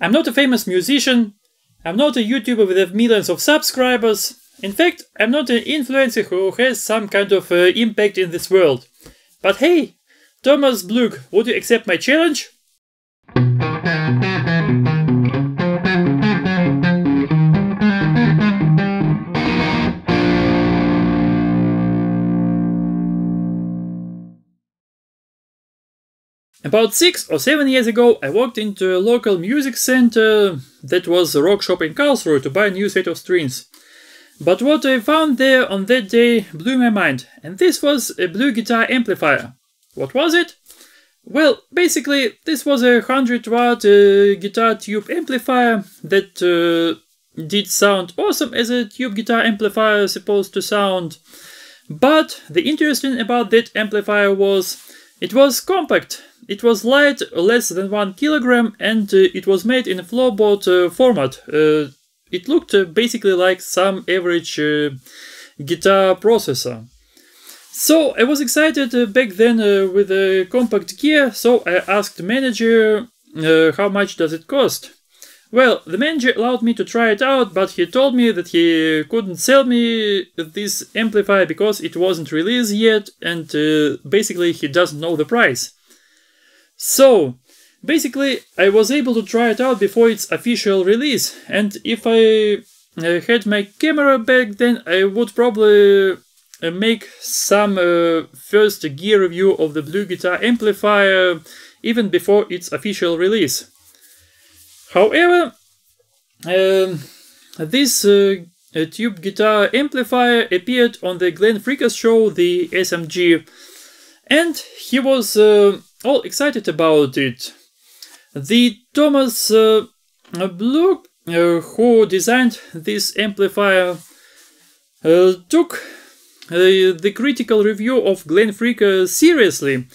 I'm not a famous musician, I'm not a YouTuber with millions of subscribers, in fact, I'm not an influencer who has some kind of impact in this world. But hey, Thomas Blug, would you accept my challenge? About 6 or 7 years ago, I walked into a local music center that was a rock shop in Karlsruhe to buy a new set of strings. But what I found there on that day blew my mind, and this was a BluGuitar amplifier. What was it? Well, basically, this was a 100-watt guitar tube amplifier that did sound awesome as a tube guitar amplifier is supposed to sound. But the interesting about that amplifier was it was compact. It was light, less than 1 kilogram, and it was made in a floorboard format. It looked basically like some average guitar processor. So I was excited back then with the compact gear, so I asked the manager how much does it cost. Well, the manager allowed me to try it out, but he told me that he couldn't sell me this amplifier because it wasn't released yet, and basically he doesn't know the price. So, basically, I was able to try it out before its official release, and if I had my camera back then, I would probably make some first gear review of the BluGuitar amplifier even before its official release. However, this tube guitar amplifier appeared on the Glenn Fricker show, the SMG, and he was all excited about it. The Thomas Blug, who designed this amplifier, took the critical review of Glenn Fricker seriously.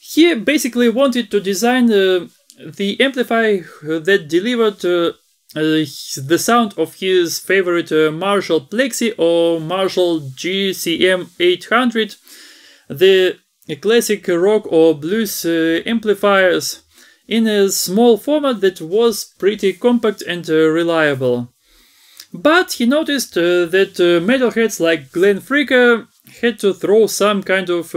He basically wanted to design the amplifier that delivered the sound of his favorite Marshall Plexi or Marshall GCM 800, the classic rock or blues amplifiers, in a small format that was pretty compact and reliable. But he noticed that metalheads like Glenn Fricker had to throw some kind of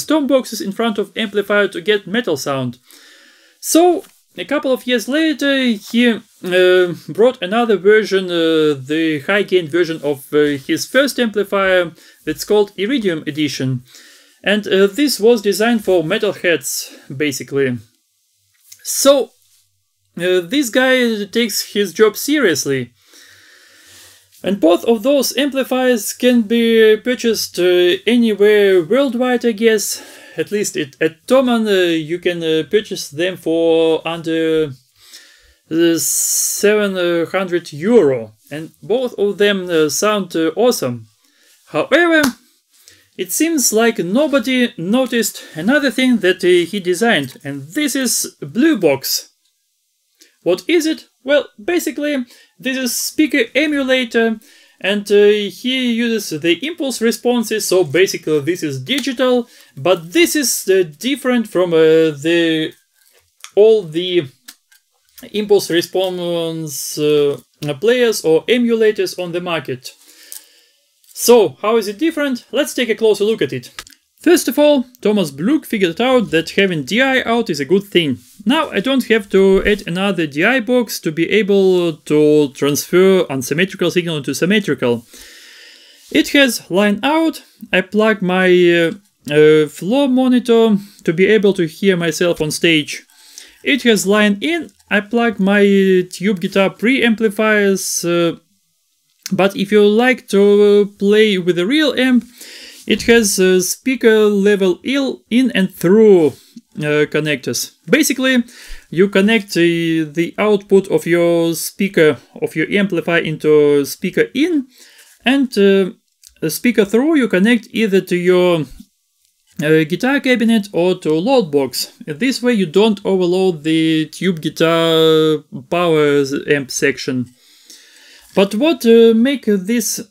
storm boxes in front of amplifier to get metal sound. So a couple of years later he brought another version, the high-gain version of his first amplifier that's called Iridium Edition. And this was designed for metalheads, basically. So, this guy takes his job seriously. And both of those amplifiers can be purchased anywhere worldwide, I guess. At least at Thomann you can purchase them for under €700. And both of them sound awesome. However, it seems like nobody noticed another thing that he designed, and this is BluBox. What is it? Well, basically, this is speaker emulator, and he uses the impulse responses, so basically this is digital, but this is different from all the impulse response players or emulators on the market. So, how is it different? Let's take a closer look at it. First of all, Thomas Blug figured out that having DI out is a good thing. Now I don't have to add another DI box to be able to transfer unsymmetrical signal to symmetrical. It has line out, I plug my floor monitor to be able to hear myself on stage. It has line in, I plug my tube guitar preamplifiers. But if you like to play with a real amp, it has speaker level in and through connectors. Basically, you connect the output of your speaker, of your amplifier, into speaker in, and speaker through you connect either to your guitar cabinet or to load box. This way you don't overload the tube guitar power amp section. But what makes this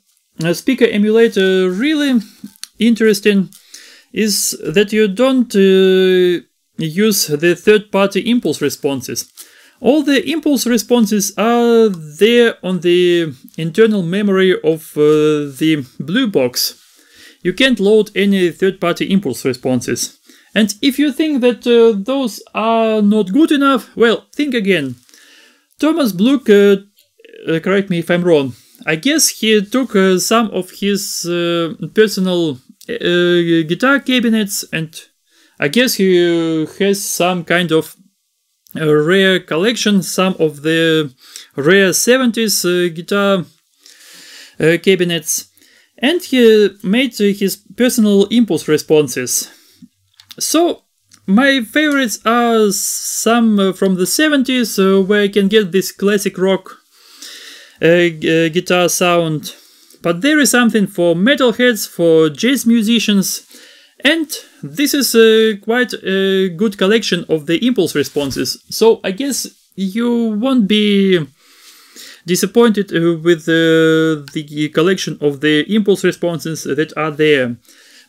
speaker emulator really interesting is that you don't use the third-party impulse responses. All the impulse responses are there on the internal memory of the BluBox. You can't load any third-party impulse responses. And if you think that those are not good enough, well, think again. Thomas Blug, correct me if I'm wrong, I guess he took some of his personal guitar cabinets, and I guess he has some kind of rare collection, some of the rare 70s guitar cabinets, and he made his personal impulse responses. So my favorites are some from the 70s, where I can get this classic rock guitar sound, but there is something for metalheads, for jazz musicians, and this is quite a good collection of the impulse responses, so I guess you won't be disappointed with the collection of the impulse responses that are there.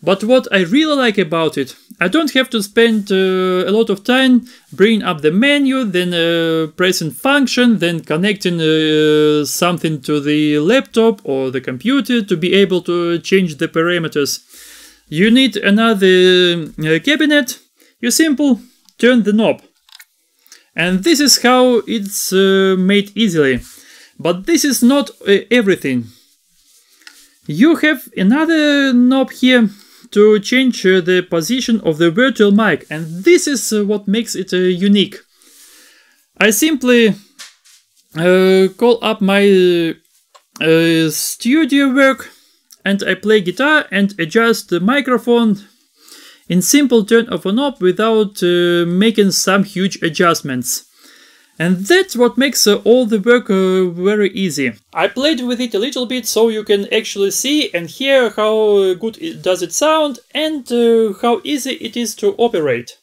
But what I really like about it, I don't have to spend a lot of time bringing up the menu, then pressing function, then connecting something to the laptop or the computer to be able to change the parameters. You need another cabinet, you simply turn the knob. And this is how it's made easily. But this is not everything. You have another knob here to change the position of the virtual mic, and this is what makes it unique. I simply call up my studio work, and I play guitar and adjust the microphone in simple turn of a knob without making some huge adjustments. And that's what makes all the work very easy. I played with it a little bit, so you can actually see and hear how good it does it sound and how easy it is to operate.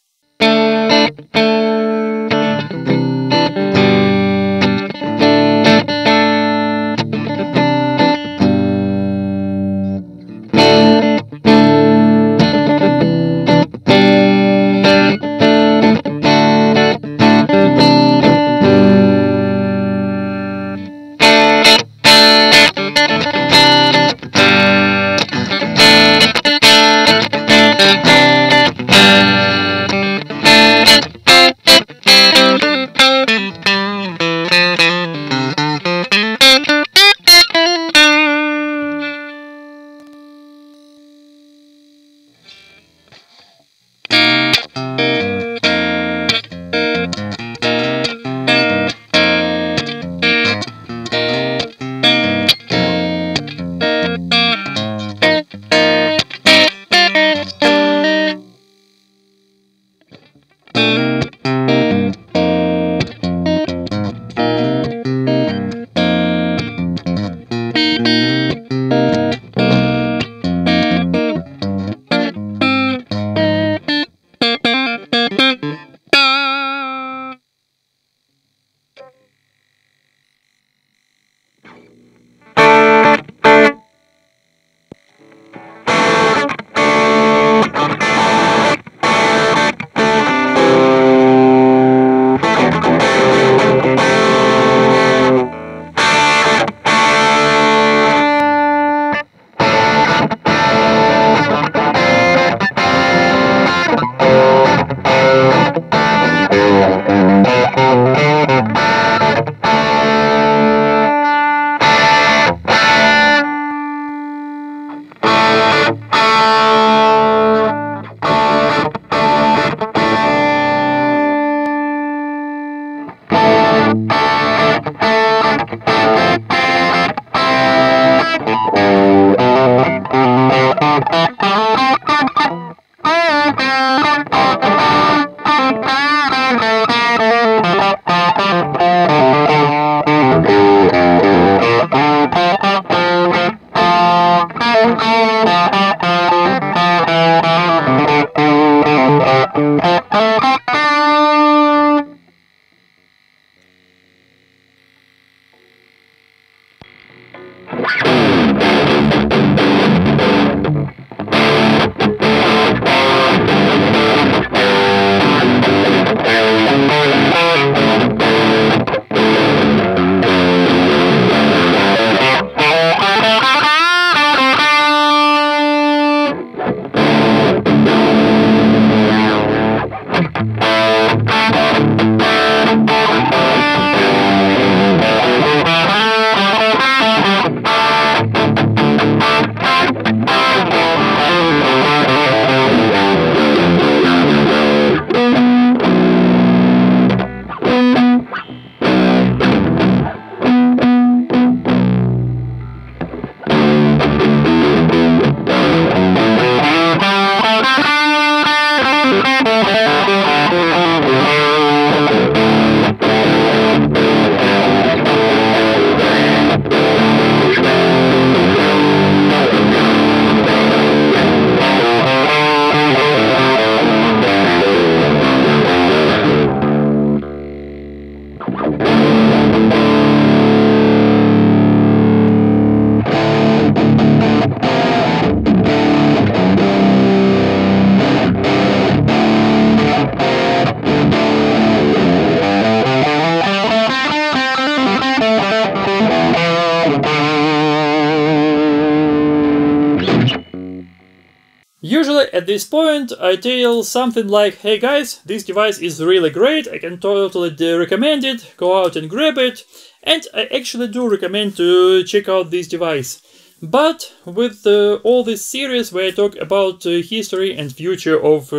At this point, I tell something like, hey guys, this device is really great, I can totally recommend it, go out and grab it. And I actually do recommend to check out this device. But with all this series where I talk about history and future of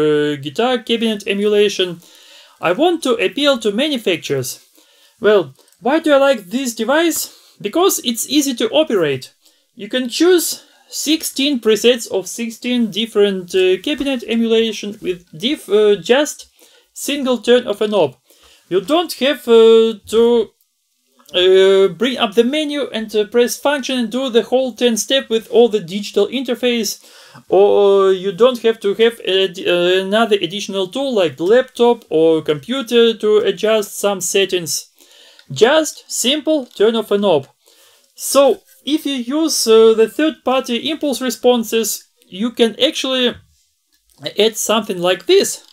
guitar cabinet emulation, I want to appeal to manufacturers. Well, why do I like this device? Because it's easy to operate. You can choose 16 presets of 16 different cabinet emulation with just single turn of a knob. You don't have to bring up the menu and press function and do the whole 10 step with all the digital interface, or you don't have to have another additional tool like laptop or computer to adjust some settings. Just simple turn of a knob. So if you use the third-party impulse responses, you can actually add something like this,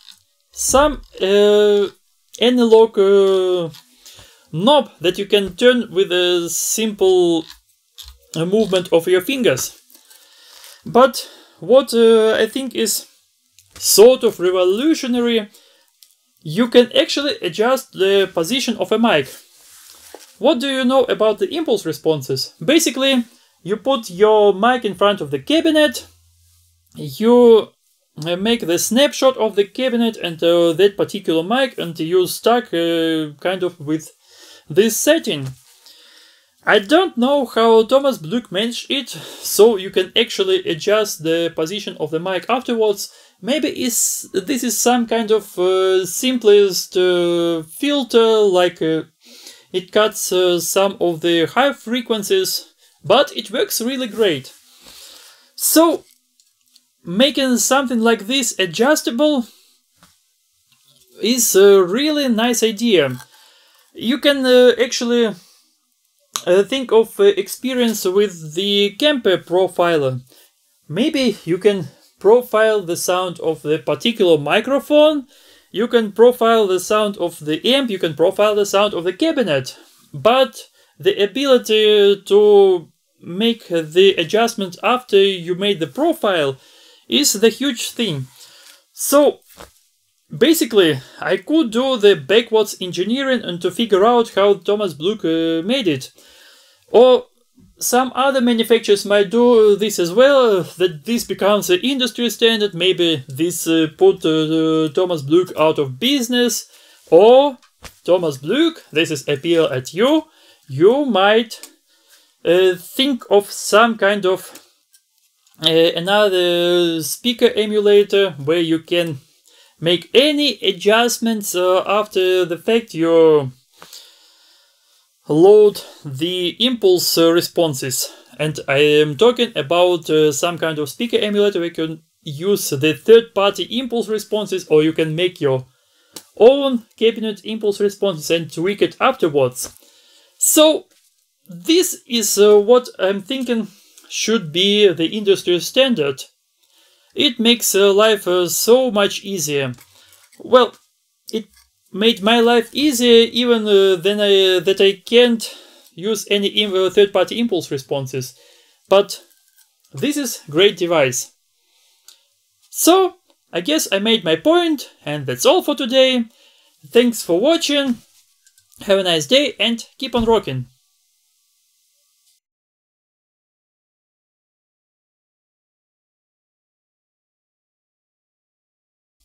some analog knob that you can turn with a simple movement of your fingers. But what I think is sort of revolutionary, you can actually adjust the position of a mic. What do you know about the impulse responses? Basically, you put your mic in front of the cabinet, you make the snapshot of the cabinet and that particular mic, and you stuck kind of with this setting. I don't know how Thomas Blug managed it, so you can actually adjust the position of the mic afterwards. Maybe this is some kind of simplest filter, like it cuts some of the high frequencies, but it works really great. So making something like this adjustable is a really nice idea. You can actually think of experience with the Kemper profiler. Maybe you can profile the sound of the particular microphone, you can profile the sound of the amp, you can profile the sound of the cabinet. But the ability to make the adjustment after you made the profile is the huge thing. So basically, I could do the backwards engineering and to figure out how Thomas Blug made it. Or some other manufacturers might do this as well, that this becomes an industry standard, maybe this put Thomas Blug out of business. Or, Thomas Blug, this is appeal at you, you might think of some kind of another speaker emulator where you can make any adjustments after the fact you load the impulse responses. And I am talking about some kind of speaker emulator where you can use the third-party impulse responses, or you can make your own cabinet impulse responses and tweak it afterwards. So this is what I'm thinking should be the industry standard. It makes life so much easier. Well, it made my life easier even than that I can't use any third-party impulse responses. But this is a great device. So, I guess I made my point, and that's all for today. Thanks for watching, have a nice day, and keep on rocking!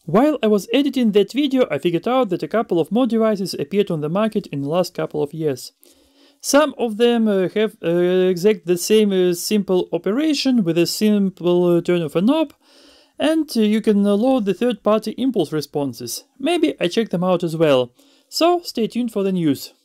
While I was editing that video, I figured out that a couple of more devices appeared on the market in the last couple of years. Some of them have exact the same simple operation with a simple turn of a knob, and you can load the third-party impulse responses. Maybe I check them out as well. So stay tuned for the news.